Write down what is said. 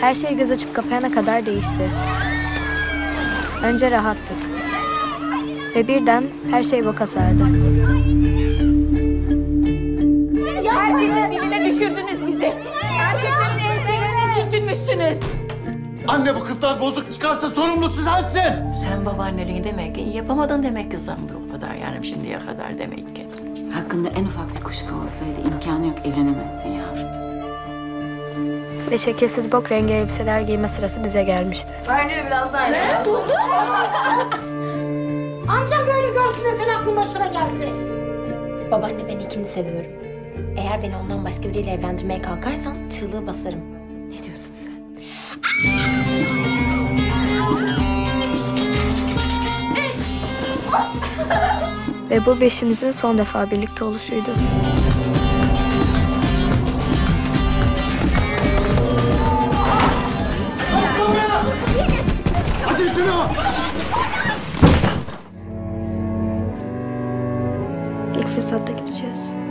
Her şey göz açıp kapayana kadar değişti. Önce rahattık. Ve birden her şey boka sardı. Herkesin diline düşürdünüz bizi. Herkesin elbiselerini sürtünmüşsünüz. Anne, bu kızlar bozuk çıkarsa sorumlusu sensin. Sen babaanneliği demek ki yapamadın demek kızım bu kadar. Yani şimdiye kadar demek ki. Hakkında en ufak bir kuşku olsaydı imkanı yok, evlenemezsin yavrum. Ve şekilsiz bok rengi elbiseler giyme sırası bize gelmişti. Aynen, biraz daha iyi. Amcam böyle görsün de sen aklın başına gelsin. Babaanne, ben ikini seviyorum. Eğer beni ondan başka biriyle evlendirmeye kalkarsan çığlığı basarım. Ne diyorsun sen? Ve bu beşimizin son defa birlikte oluşuydu. İlk fırsatta gideceğiz.